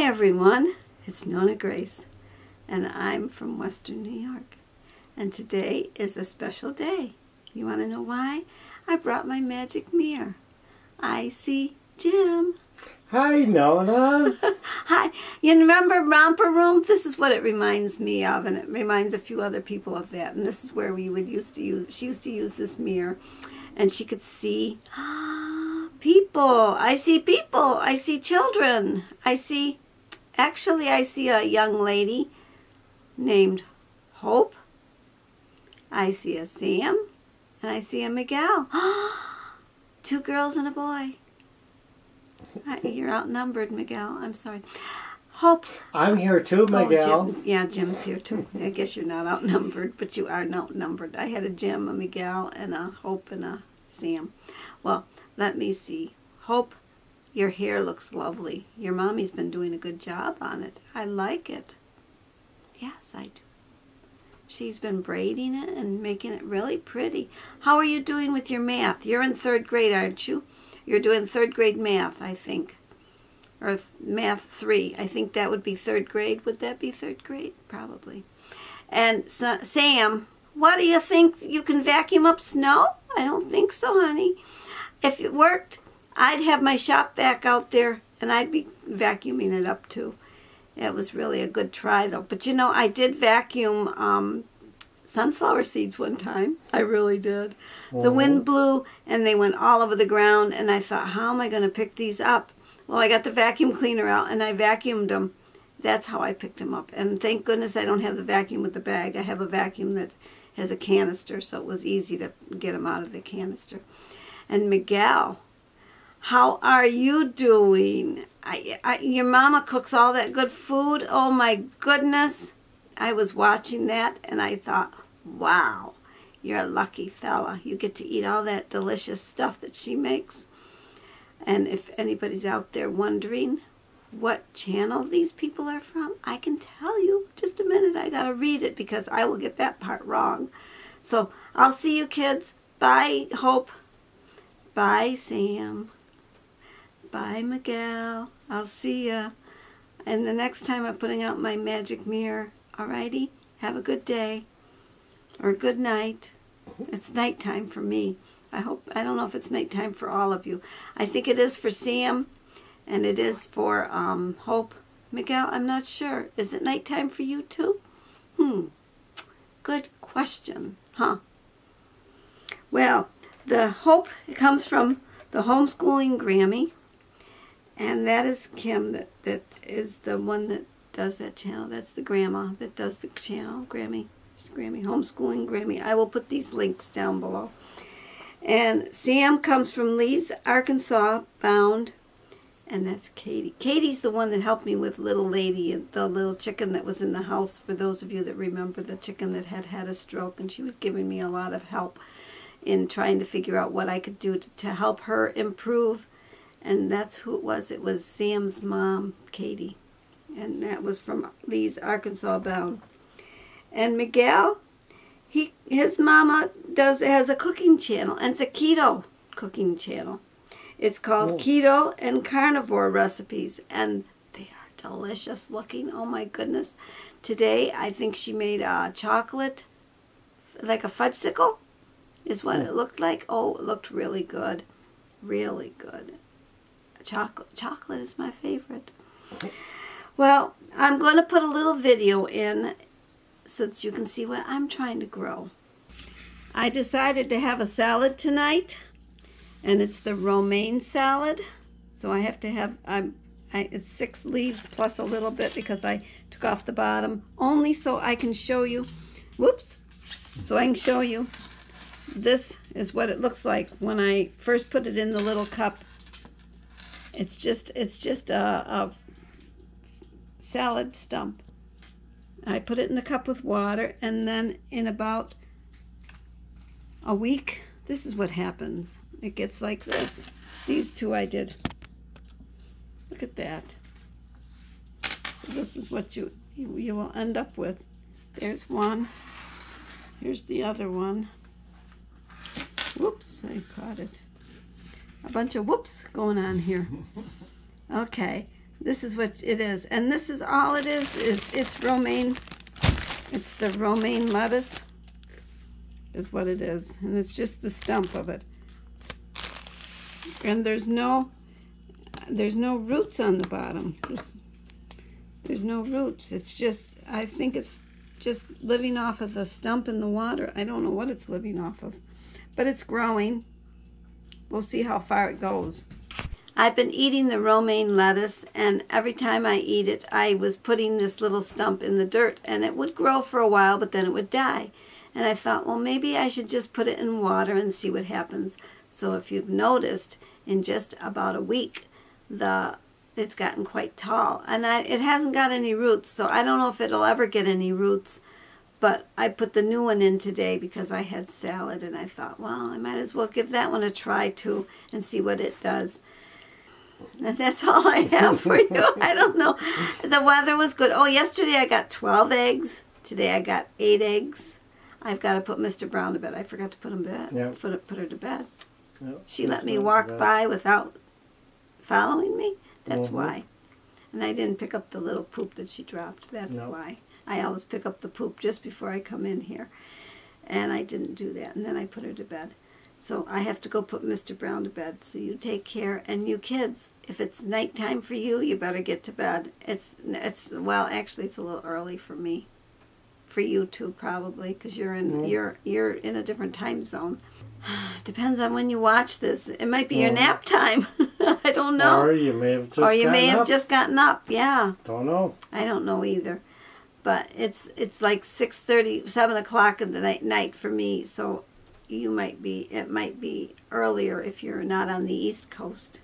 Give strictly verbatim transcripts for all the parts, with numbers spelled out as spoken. Hi everyone, it's Nonna Grace and I'm from Western New York, and today is a special day. You want to know why? I brought my magic mirror. I see Jim. Hi Nonna. Hi. You remember Romper Room? This is what it reminds me of, and it reminds a few other people of that, and this is where we would used to use, she used to use this mirror, and she could see people. I see people. I see children. I see, actually I see a young lady named Hope. I see a Sam and I see a Miguel. Two girls and a boy. You're outnumbered, Miguel. I'm sorry. Hope. I'm here too, Miguel. Oh, Jim. Yeah, Jim's here too. I guess you're not outnumbered, but you are outnumbered. I had a Jim, a Miguel, and a Hope, and a Sam. Well, let me see. Hope, your hair looks lovely. Your mommy's been doing a good job on it. I like it. Yes, I do. She's been braiding it and making it really pretty. How are you doing with your math? You're in third grade, aren't you? You're doing third grade math, I think. Or th math three. I think that would be third grade. Would that be third grade? Probably. And so, Sam, what do you think? You can vacuum up snow? I don't think so, honey. If it worked, I'd have my shop vac out there, and I'd be vacuuming it up, too. It was really a good try, though. But, you know, I did vacuum um, sunflower seeds one time. I really did. Mm-hmm. The wind blew, and they went all over the ground, and I thought, how am I going to pick these up? Well, I got the vacuum cleaner out, and I vacuumed them. That's how I picked them up. And thank goodness I don't have the vacuum with the bag. I have a vacuum that has a canister, so it was easy to get them out of the canister. And Miguel, how are you doing? I, I, your mama cooks all that good food. Oh my goodness. I was watching that and I thought, wow, you're a lucky fella. You get to eat all that delicious stuff that she makes. And if anybody's out there wondering what channel these people are from, I can tell you. Just a minute, I gotta read it because I will get that part wrong. So I'll see you kids. Bye, Hope. Bye, Sam. Bye, Miguel. I'll see ya. And the next time I'm putting out my magic mirror. Alrighty? Have a good day. Or good night. It's nighttime for me. I hope, I don't know if it's nighttime for all of you. I think it is for Sam, and it is for um, Hope. Miguel, I'm not sure. Is it nighttime for you too? Hmm. Good question, huh? Well, the Hope, it comes from the Homeschooling Grammy, and that is Kim that, that is the one that does that channel. That's the grandma that does the channel, Grammy, Grammy, Homeschooling Grammy. I will put these links down below. And Sam comes from Lee's Arkansas Bound, and that's Katie. Katie's the one that helped me with Little Lady, and the little chicken that was in the house, for those of you that remember the chicken that had had a stroke, and she was giving me a lot of help in trying to figure out what I could do to, to help her improve. And that's who it was. It was Sam's mom, Katie. And that was from Lee's Arkansas Bound. And Miguel, he his mama does has a cooking channel. And it's a keto cooking channel. It's called oh. Keto and Carnivore Recipes. And they are delicious looking. Oh my goodness. Today, I think she made a chocolate, like a fudgesicle. Is what it looked like. Oh, it looked really good. Really good. Chocolate. Chocolate is my favorite. Well, I'm going to put a little video in so that you can see what I'm trying to grow. I decided to have a salad tonight, and it's the romaine salad. So I have to have, I'm, I, it's six leaves plus a little bit because I took off the bottom, only so I can show you. Whoops. So I can show you. This is what it looks like when I first put it in the little cup. It's just it's just a, a salad stump. I put it in the cup with water, and then in about a week, this is what happens. It gets like this. These two I did. Look at that. So this is what you you, you will end up with. There's one. Here's the other one. Whoops, I caught it. A bunch of whoops going on here. Okay, This is what it is. And this is all it is. is it's romaine. It's the romaine lettuce is what it is. And it's just the stump of it. And there's no there's no roots on the bottom. This, there's no roots. It's just, I think it's just living off of the stump in the water. I don't know what it's living off of, but it's growing. We'll see how far it goes. I've been eating the romaine lettuce, and every time I eat it, I was putting this little stump in the dirt, and it would grow for a while, but then it would die. And I thought, well, maybe I should just put it in water and see what happens. So if you've noticed, in just about a week, the it's gotten quite tall, and I, it hasn't got any roots, so I don't know if it'll ever get any roots, but I put the new one in today because I had salad, and I thought, well, I might as well give that one a try too and see what it does. And that's all I have for you. I don't know. The weather was good. Oh, yesterday I got twelve eggs. Today I got eight eggs. I've got to put Mister Brown to bed. I forgot to put him to bed. Yep. Put, put her to bed. Yep. She that's let me walk by without following me. That's mm-hmm. why. And I didn't pick up the little poop that she dropped. That's nope. why. I always pick up the poop just before I come in here. And I didn't do that. And then I put her to bed. So I have to go put Mister Brown to bed. So you take care. And you kids, if it's nighttime for you, you better get to bed. It's, it's well, actually, it's a little early for me. For you, too, probably, because you're, mm-hmm. you're, you're in a different time zone. Depends on when you watch this. It might be mm. your nap time. I don't know. Or you may have just Or you may have up. just gotten up. Yeah. Don't know. I don't know either. But it's it's like six thirty, seven o'clock in the night night for me. So you might be. It might be earlier if you're not on the East Coast.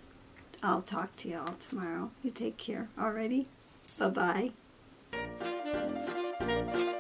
I'll talk to you all tomorrow. You take care. Alrighty. Bye bye.